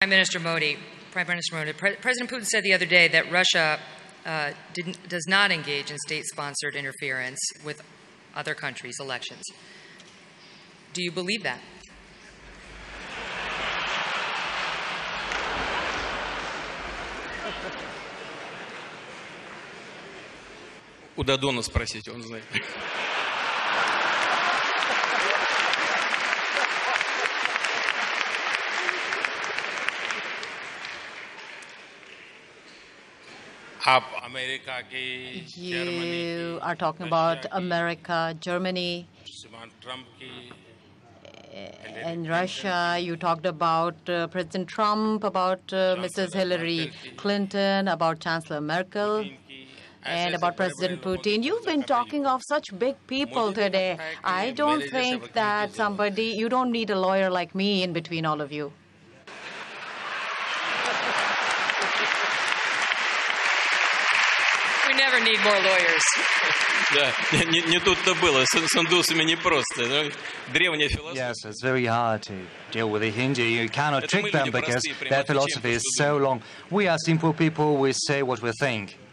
Prime Minister Modi, President Putin said the other day that Russia does not engage in state-sponsored interference with other countries' elections. Do you believe that? У Дадона спросите, он знает. You are talking about America, Germany, and Russia. You talked about President Trump, about Mrs. Hillary Clinton, about Chancellor Merkel, and about President Putin. You've been talking of such big people today. I don't think that you don't need a lawyer like me in between all of you. We never need more lawyers. Yes, it's very hard to deal with the Hindu. You cannot trick them because their philosophy is so long. We are simple people. We say what we think.